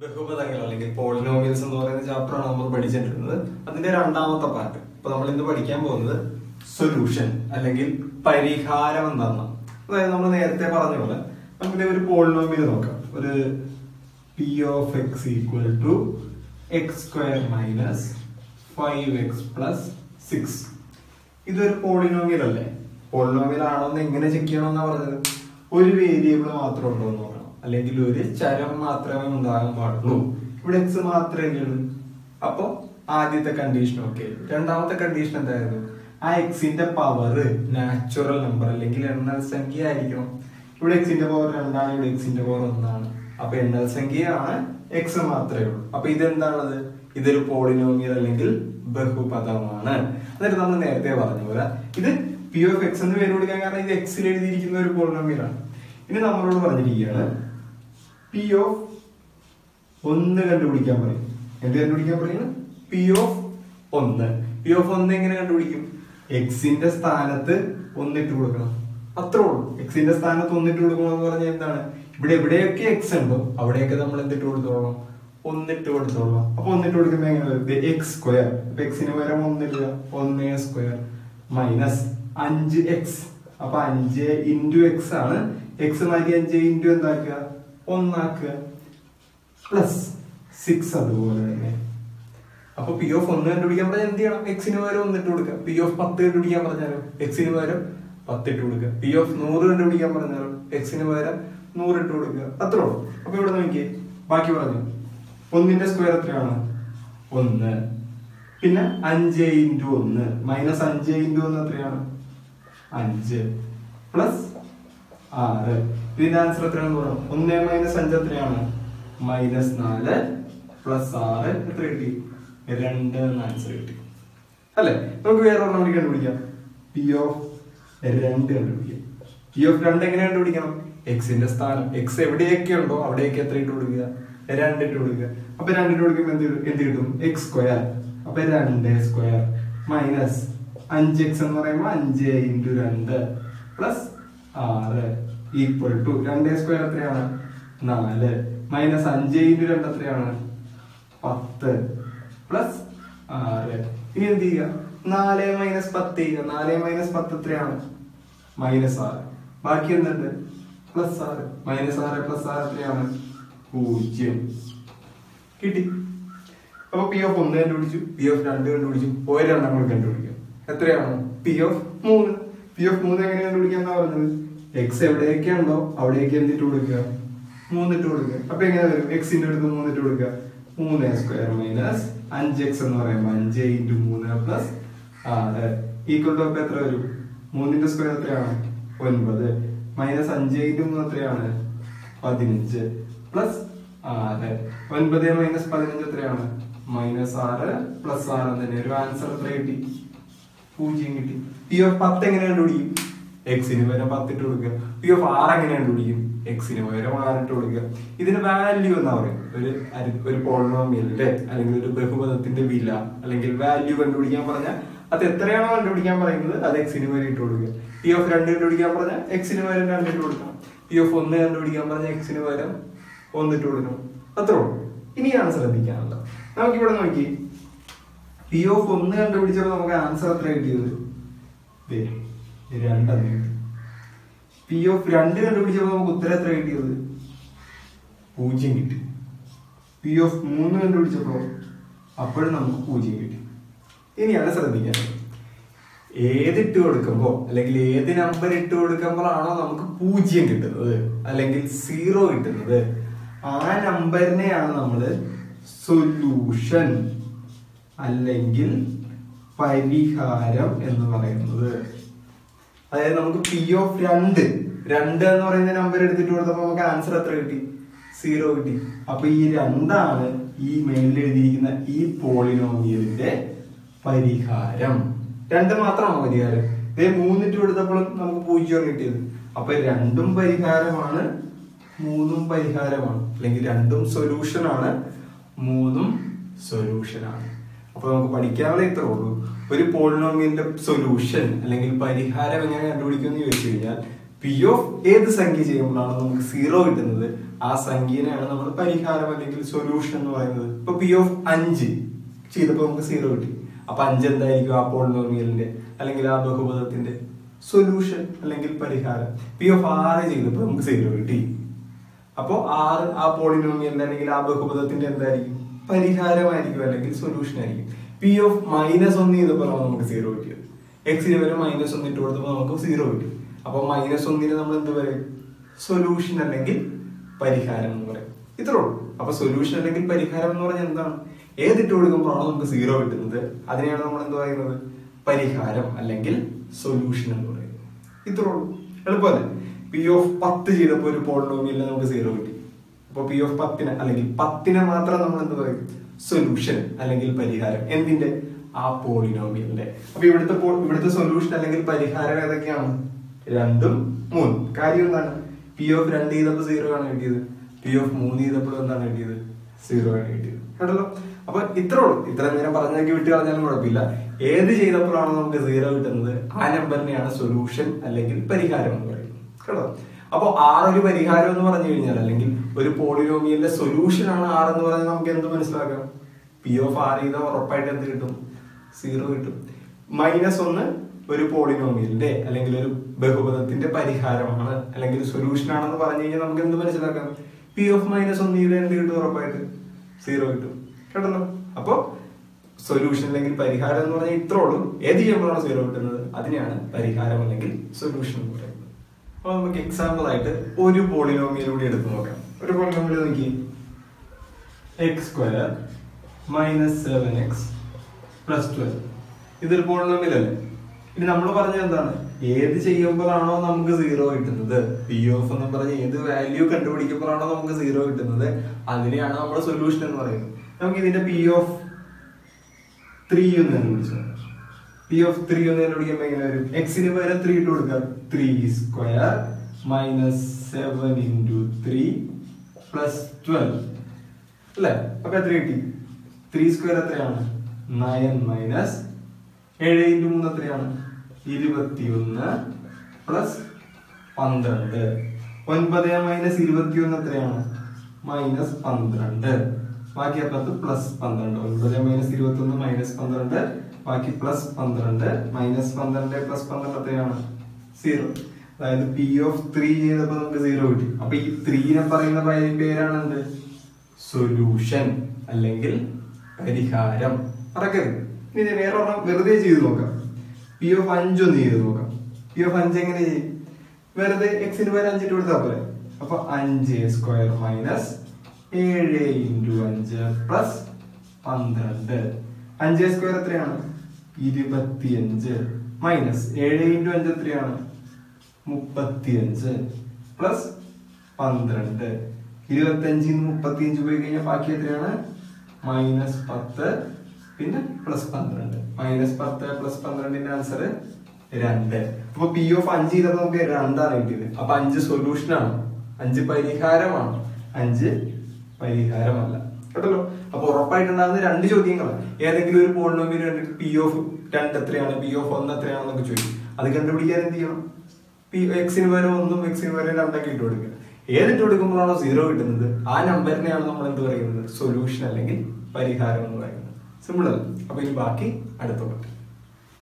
ബഹുപദങ്ങൾ അല്ലെങ്കിൽ പോളിനോമിയൽസ് എന്ന് പറയുന്ന ചാപ്റ്ററാണ് നമ്മൾ പഠിച്ചിട്ടുള്ളത്. അതിന്റെ രണ്ടാമത്തെ പാർട്ട്. അപ്പൊ നമ്മൾ ഇന്ന് പഠിക്കാൻ പോകുന്നത് സൊല്യൂഷൻ അല്ലെങ്കിൽ പരിഹാരം എന്താണെന്ന്. അതായത് നമ്മൾ നേരത്തെ പറഞ്ഞ പോലെ നമുക്ക് ഒരു പോളിനോമിയൽ നോക്കാം. ഒരു P of X equal to X square minus 5x plus 6. ഇതൊരു പോളിനോമിയൽ അല്ലേ? പോളിനോമിയൽ ആണോന്ന് എങ്ങനെ ചെക്ക് ചെയ്യണമെന്നാ പറഞ്ഞത്? ഒരു വേരിയബിൾ മാത്രമേ ഉള്ളൂ എന്ന് പറയണം, അല്ലെങ്കിൽ ഒരു ചരം മാത്രമേ ഉണ്ടാകാൻ പാടുള്ളൂ. ഇവിടെ എക്സ് മാത്രമേ ഉള്ളൂ. അപ്പൊ ആദ്യത്തെ കണ്ടീഷൻ ഓക്കെ. രണ്ടാമത്തെ കണ്ടീഷൻ എന്തായിരുന്നു? ആ എക്സിന്റെ പവർ നാച്ചുറൽ നമ്പർ അല്ലെങ്കിൽ എണ്ണൽ സംഖ്യ ആയിരിക്കണം. ഇവിടെ എക്സിന്റെ പവർ രണ്ടാണ്, ഇവിടെ എക്സിന്റെ പവർ ഒന്നാണ്. അപ്പൊ എണ്ണൽ സംഖ്യയാണ്, എക്സ് മാത്രമേ ഉള്ളൂ. അപ്പൊ ഇതെന്താണത്? ഇതൊരു പോളിനോമിയൽ അല്ലെങ്കിൽ ബഹുപദമാണ്. എന്നിട്ട് നമ്മൾ നേരത്തെ പറഞ്ഞ പോലെ ഇത് പി ഓഫ് എക്സ് എന്ന് പേര് കൊടുക്കാൻ കാരണം ഇത് എക്സിൽ എഴുതിയിരിക്കുന്ന ഒരു പോളിനോമിയലാണ്. ഇനി നമ്മളോട് പറഞ്ഞിരിക്കുകയാണ് പി ഓഫ് ഒന്ന് കണ്ടുപിടിക്കാൻ പറയും. എന്ത് കണ്ടുപിടിക്കാൻ പറയുന്നത്? പി ഓഫ് ഒന്ന്. പി ഓഫ് ഒന്ന് എങ്ങനെ കണ്ടുപിടിക്കും? എക്സിന്റെ സ്ഥാനത്ത് ഒന്നിട്ട് കൊടുക്കണം, അത്രേ ഉള്ളൂ. എക്സിന്റെ സ്ഥാനത്ത് ഒന്നിട്ട് കൊടുക്കണം എന്ന് പറഞ്ഞാൽ എന്താണ്? ഇവിടെ എവിടെയൊക്കെ എക്സ് ഉണ്ടോ അവിടെയൊക്കെ നമ്മൾ എന്തിട്ട് കൊടുത്തോളാം? ഒന്നിട്ട് കൊടുത്തോളാം. അപ്പൊ ഒന്നിട്ട് കൊടുക്കുമ്പോ എങ്ങനെ? X square. അപ്പൊ എക്സിന് പകരം ഒന്നില്ല, ഒന്നേ സ്ക്വയർ മൈനസ് 5x. അപ്പൊ 5 x ആണ്. എക്സ് മാറ്റി 5 എന്താക്കുക? ഒന്നാക്കുക. പ്ലസ് 6. അതുപോലെ തന്നെ അപ്പൊ പി ഓഫ് ഒന്ന് കണ്ടുപിടിക്കാൻ പറഞ്ഞാൽ എന്ത് ചെയ്യണം? എക്സിന് പകരം ഒന്നിട്ട് കൊടുക്കുക. പി ഓഫ് 10 കണ്ടുപിടിക്കാൻ പറഞ്ഞാലോ? എക്സിന് പകരം 10 ഇട്ട് കൊടുക്കുക. പി ഓഫ് 100 കണ്ടുപിടിക്കാൻ പറഞ്ഞാലോ? എക്സിന് പകരം 100 ഇട്ട് കൊടുക്കുക. അത്രേ ഉള്ളൂ. അപ്പൊ ഇവിടെ നോക്കിയേ, ബാക്കി പറഞ്ഞു. ഒന്നിന്റെ സ്ക്വയർ എത്രയാണ്? 1. പിന്നെ 5 × 1 മൈനസ് 5 × 1 എത്രയാണ്? 5 പ്ലസ് 6. ഇതിന്റെ ആൻസർ എത്രയാണെന്ന് പറയാം? 1 - 5 എത്രയാണ്? -4 പ്ലസ് 6 എത്ര കിട്ടി? 2 എന്ന ആൻസർ കിട്ടി അല്ലെ. നമുക്ക് വേറെ ഒന്നും കൂടി കണ്ടുപിടിക്കാം. പി ഓഫ് 2 കണ്ടുപിടിക്കാം. പി ഓഫ് 2 എങ്ങനെ കണ്ടുപിടിക്കണം? എക്സിന്റെ സ്ഥാനം എക്സ് എവിടെയൊക്കെ ഉണ്ടോ അവിടെയൊക്കെ എത്ര ഇട്ട് കൊടുക്കുക? 2 ഇട്ട് കൊടുക്കുക. അപ്പൊ 2 ഇട്ട് കൊടുക്കുമ്പോൾ എന്ത് കിട്ടും? X square. അപ്പൊ 2 സ്ക്വയർ മൈനസ് 5x എന്ന് പറയുമ്പോൾ 5 × 2 പ്ലസ് 6 ഈക്വൽ ടു 2 സ്ക്വയർ എത്രയാണ്? 4 മൈനസ് 5 × 2 എത്രയാണ്? 10 പ്ലസ് 6. ഇനി എന്ത് ചെയ്യുക? 4 - 10 ചെയ്യുക. 4 - 10 എത്രയാണ്? -6. ബാക്കി എന്തുണ്ട്? +6. -6 + 6 എത്രയാണ്? 0. കിട്ടി. അപ്പൊ പി ഓഫ് 1 കണ്ടുപിടിച്ചു, പി ഓഫ് 2 കണ്ടുപിടിച്ചു. ഒരെണ്ണം കൂടി കണ്ടുപിടിക്കാം. എത്രയാണ്? P of 3. പി ഓഫ് 3 എങ്ങനെ കണ്ടുപിടിക്കാന്നാ പറഞ്ഞത്? എക്സ് എവിടെയൊക്കെ ഉണ്ടോ അവിടെയൊക്കെ എന്തിട്ട് കൊടുക്കുക? 3 ഇട്ട് കൊടുക്കുക. അപ്പൊ എങ്ങനെ വരും? എക്സിന്റെ അടുത്ത് 3 ഇട്ട് കൊടുക്കുക. 3 സ്ക്വയർ മൈനസ് 5x എന്ന് പറയുമ്പോ 5 × 3 പ്ലസ് 6 ഈക്വൽ ടു അപ്പൊ എത്ര വരും? 3 സ്ക്വയർ എത്രയാണ്? 9 മൈനസ് 5 × 3 എത്രയാണ്? 15 പ്ലസ് 6. 9 - 15 എത്രയാണ്? -6 പ്ലസ് 6 തന്നെ ഒരു ആൻസർ എത്ര കിട്ടി? 0 കിട്ടി. പി ഓഫ് 10 എങ്ങനെ കണ്ടുപിടിക്കും? എക്സിന് പകരം 10 ഇട്ട് കൊടുക്കുക. പി ഓഫ് 6 എങ്ങനെ കണ്ടുപിടിക്കും? എക്സിന് പകരം 6 ഇട്ട് കൊടുക്കുക. ഇതിന് വാല്യൂ എന്നാ പറയും. ഒരു പോളിനോമിയലിന്റെ അല്ലെങ്കിൽ ഒരു ബഹുപദത്തിന്റെ വില അല്ലെങ്കിൽ വാല്യൂ കണ്ടുപിടിക്കാൻ പറഞ്ഞാൽ അത് എത്രയാണോ കണ്ടുപിടിക്കാൻ പറയുന്നത് അത് എക്സിന് പകരം ഇട്ട് കൊടുക്കുക. പി ഓഫ് 2 കണ്ടുപിടിക്കാൻ പറഞ്ഞാൽ എക്സിന് പകരം 2 ഇട്ട് കൊടുക്കണം. പി ഓഫ് 1 കണ്ടുപിടിക്കാൻ പറഞ്ഞാൽ എക്സിന് പകരം 1 ഇട്ട് കൊടുക്കണം. അത്രേ ഉള്ളൂ. ഇനിയാണ് ശ്രദ്ധിക്കാനുള്ളത്. നമുക്കിവിടെ നോക്കി, പി ഓഫ് 1 കണ്ടുപിടിച്ചപ്പോൾ നമുക്ക് ആൻസർ എത്ര കിട്ടിയത്? 2. പി ഓഫ് 2 കണ്ടുപിടിച്ചപ്പോൾ നമുക്ക് ഉത്തരം എത്ര കിട്ടിയത്? 0 കിട്ടി. പി ഓഫ് 3 കണ്ടുപിടിച്ചപ്പോൾ അപ്പോഴും നമുക്ക് 0 കിട്ടി. ഇനിയാണ് ശ്രദ്ധിക്കാൻ, ഏതിട്ട് കൊടുക്കുമ്പോൾ അല്ലെങ്കിൽ ഏത് നമ്പർ ഇട്ട് കൊടുക്കുമ്പോഴാണോ നമുക്ക് 0 കിട്ടുന്നത് അല്ലെങ്കിൽ 0 കിട്ടുന്നത്, ആ നമ്പറിനെയാണ് നമ്മള് സൊല്യൂഷൻ അല്ലെങ്കിൽ പരിഹാരം എന്ന് പറയുന്നത്. അതായത് നമുക്ക് പി ഓഫ് 2 എന്ന് പറയുന്ന നമ്പർ എടുത്തിട്ട് കൊടുത്തപ്പോൾ നമുക്ക് ആൻസർ എത്ര കിട്ടി? 0 കിട്ടി. അപ്പൊ ഈ 2ആണ് ഈ മേലിൽ എഴുതിയിരിക്കുന്ന ഈ പോളിനോമിയലിന്റെ പരിഹാരം. 2 മാത്രമാണ് പരിഹാരം. ഇതേ 3 കൊടുത്തപ്പോഴും നമുക്ക് 0 കിട്ടിയത്. അപ്പൊ 2 പരിഹാരമാണ്, 3 പരിഹാരമാണ്. അല്ലെങ്കിൽ 2 സൊല്യൂഷനാണ്, 3 സൊല്യൂഷനാണ്. അപ്പൊ നമുക്ക് പഠിക്കാനുള്ള ഇത്രേ ഉള്ളൂ. ഒരു പോളിനോമിയലിന്റെ സൊല്യൂഷൻ അല്ലെങ്കിൽ പരിഹാരം എങ്ങനെ കണ്ടുപിടിക്കുമെന്ന് ചോദിച്ചു കഴിഞ്ഞാൽ P(f) ഏത് സംഖ്യ ചെയ്യുമ്പോഴാണ് നമുക്ക് 0 കിട്ടുന്നത് ആ സംഖ്യയാണ് നമ്മൾ പരിഹാരം അല്ലെങ്കിൽ സൊല്യൂഷൻ എന്ന് പറയുന്നത്. ഇപ്പൊ P(f) 5 ചെയ്തപ്പോൾ നമുക്ക് 0 കിട്ടി. അപ്പൊ 5 എന്തായിരിക്കും ആ പോളിനോമിയലിന്റെ അല്ലെങ്കിൽ ആ ബഹുപദത്തിന്റെ സൊല്യൂഷൻ അല്ലെങ്കിൽ പരിഹാരം. P(f) 6 ചെയ്തപ്പോൾ നമുക്ക് 0 കിട്ടി. അപ്പോ 6 ആ പോളിനോമിയലിന്റെ അല്ലെങ്കിൽ ആ ബഹുപദത്തിന്റെ എന്തായിരിക്കും പരിഹാരമായിരിക്കും അല്ലെങ്കിൽ സൊല്യൂഷൻ ആയിരിക്കും. P(f) -1 ചെയ്തപ്പോഴാണ് നമുക്ക് 0 കിട്ടിയത്. എക്സിന് വരെ -1 ഇട്ട് കൊടുത്തപ്പോൾ നമുക്ക് 0 കിട്ടി. അപ്പൊ -1 നമ്മൾ എന്ത് പറയും? സൊല്യൂഷൻ അല്ലെങ്കിൽ പരിഹാരം എന്ന് പറയും. ഇത്രേ ഉള്ളൂ. അപ്പൊ സൊല്യൂഷൻ അല്ലെങ്കിൽ പരിഹാരം എന്ന് പറഞ്ഞാൽ എന്താണ്? ഏതിട്ട് കൊടുക്കുമ്പോഴാണോ നമുക്ക് 0 കിട്ടുന്നത് അതിനെയാണ് നമ്മൾ എന്ത് പറയുന്നത്? പരിഹാരം അല്ലെങ്കിൽ സൊല്യൂഷൻ എന്ന് പറയുന്നത്. ഇത്രേ ഉള്ളൂ. എളുപ്പമല്ലേ? P(10) ചെയ്തപ്പോൾ ഒരു പോളിനോമിയലിൽ നമുക്ക് 0 കിട്ടി. അപ്പൊ P(10) അല്ലെങ്കിൽ 10 മാത്രം നമ്മൾ എന്ത് പറയും? സൊല്യൂഷൻ അല്ലെങ്കിൽ പരിഹാരം. എന്തിന്റെ? ആ പോളിനോമിയലിന്റെ. അപ്പൊ ഇവിടുത്തെ സൊല്യൂഷൻ അല്ലെങ്കിൽ പരിഹാരം ഏതൊക്കെയാണ്? 2, 3. കാര്യം എന്താണ്? P(2) ചെയ്തപ്പോൾ 0 ആണ് കിട്ടിയത്. P(3) ചെയ്തപ്പോൾ എന്താണ് കിട്ടിയത്? 0 ആണ് കിട്ടിയത്. കേട്ടല്ലോ? അപ്പൊ ഇത്രേ ഉള്ളൂ. ഇത്ര നേരം പറഞ്ഞതൊക്കെ വിട്ടു കളഞ്ഞാലും കുഴപ്പമില്ല. ഏത് ചെയ്തപ്പോഴാണ് നമുക്ക് 0 കിട്ടുന്നത് ആ നമ്പറിനെയാണ് സൊല്യൂഷൻ അല്ലെങ്കിൽ പരിഹാരം എന്ന് പറയുന്നത്. കേട്ടോ? അപ്പൊ 6 ഒരു പരിഹാരം എന്ന് പറഞ്ഞു കഴിഞ്ഞാൽ അല്ലെങ്കിൽ ഒരു പോളിനോമിയലിന്റെ സൊല്യൂഷൻ ആണ് 6 എന്ന് പറഞ്ഞാൽ നമുക്ക് എന്ത് മനസ്സിലാക്കാം? P(6) ചെയ്താൽ ഉറപ്പായിട്ട് എന്ത് കിട്ടും? 0 കിട്ടും. -1 ഒരു പോളിനോമിയലിന്റെ അല്ലെങ്കിൽ ഒരു ബഹുപദത്തിന്റെ പരിഹാരമാണ് അല്ലെങ്കിൽ സൊല്യൂഷൻ ആണെന്ന് പറഞ്ഞു കഴിഞ്ഞാൽ നമുക്ക് എന്ത് മനസ്സിലാക്കാം? P(-1) ചെയ്താൽ എന്ത് കിട്ടും? ഉറപ്പായിട്ട് 0 കിട്ടും. കേട്ടല്ലോ? അപ്പൊ സൊല്യൂഷൻ അല്ലെങ്കിൽ പരിഹാരം എന്ന് പറഞ്ഞാൽ ഇത്രേ ഉള്ളൂ. ഏത് ചെയ്യുമ്പോഴാണ് 0 കിട്ടുന്നത് അതിനെയാണ് പരിഹാരം അല്ലെങ്കിൽ സൊല്യൂഷൻ എന്ന് പറയുന്നത്. അപ്പൊ നമുക്ക് എക്സാമ്പിൾ ആയിട്ട് ഒരു പോളിനോമിയലൂടെ എടുത്തു നോക്കാം. ഒരു പോളിനോമിയൽ നോക്കി x² - 7x + 12. ഇതൊരു പോളിനോമിയൽ അല്ലേ? ഇനി നമ്മൾ പറഞ്ഞത് എന്താണ്? ഏത് ചെയ്യുമ്പോഴാണോ നമുക്ക് 0 കിട്ടുന്നത്, P(f) എന്ന് പറഞ്ഞ ഏത് വാല്യൂ കണ്ടുപിടിക്കുമ്പോഴാണോ നമുക്ക് 0 കിട്ടുന്നത് അതിനെയാണ് നമ്മുടെ സൊല്യൂഷൻ എന്ന് പറയുന്നത്. നമുക്ക് ഇതിന്റെ P(3) എന്ന് വിളിച്ചു. P(3) എന്ന് കണ്ടുപിടിക്കുമ്പോൾ എങ്ങനെ വരും? എക്സിന് വരെ 3 ഇട്ട് കൊടുക്കാം. 3² - 7 × 3 + 12 അല്ലെ? അപ്പൊ എത്ര കിട്ടി? 3² എത്രയാണ്? 9 - 7 × 3 എത്രയാണ്? 21 + 12. 9 - 21 എത്രയാണ്? -12. ബാക്കി അപ്പുറത്ത് +12. 9 - 21 -12. ബാക്കി +12. -12 + 12 എത്രയാണ്? 0. അതായത് P(3) ചെയ്തപ്പോ നമുക്ക് 0 കിട്ടി. അപ്പൊ ഈ 3നെ പറയുന്ന പേരാണ് എന്ത്? സൊല്യൂഷൻ അല്ലെങ്കിൽ പരിഹാരം. മറക്കരുത്. ഇനി വേറെ ഒരെണ്ണം വെറുതെ ചെയ്ത് നോക്കാം. P(5) ചെയ്ത് നോക്കാം. P(5) എങ്ങനെ ചെയ്യും? വെറുതെ എക്സിന് പേര് 5 ഇട്ട് കൊടുത്താൽ പോലെ. അപ്പൊ 5² - 7 × 5 + 12. 5² എത്രയാണ്? 25 -7 × 5 എത്രയാണ്? 35 + 12. 25 ന് 35 പോയി കഴിഞ്ഞാൽ ബാക്കി എത്രയാണ്? -10 പിന്നെ +12. -10 + 12ന്റെ ആൻസർ 2. അപ്പൊ P(5) ചെയ്തപ്പോ നമുക്ക് 2 കിട്ടിയത്. അപ്പൊ 5 സൊല്യൂഷൻ ആണ്, 5 പരിഹാരമാണ്, 5 പരിഹാരമല്ല. കേട്ടല്ലോ? അപ്പൊ ഉറപ്പായിട്ടുണ്ടാകുന്ന 2 ചോദ്യങ്ങളാണ്. ഏതെങ്കിലും ഒരു പോളിനോമിയൽ കണ്ടിട്ട് P(2) എത്രയാണ്, P(1) എത്രയാണെന്നൊക്കെ ചോദിക്കും. അത് കണ്ടുപിടിക്കാൻ എന്ത് ചെയ്യണം? എക്സിന് വരെ 1ഉം എക്സിന് വരെ 2ഒക്കെ ഇട്ട് കൊടുക്കുക. ഏതിട്ട് കൊടുക്കുമ്പോഴാണോ 0 കിട്ടുന്നത് ആ നമ്പറിനെയാണ് നമ്മൾ എന്ത് പറയുന്നത്? സൊല്യൂഷൻ അല്ലെങ്കിൽ പരിഹാരം എന്ന് പറയുന്നത്. സിമ്പിൾ. അപ്പൊ ഇനി ബാക്കി അടുത്ത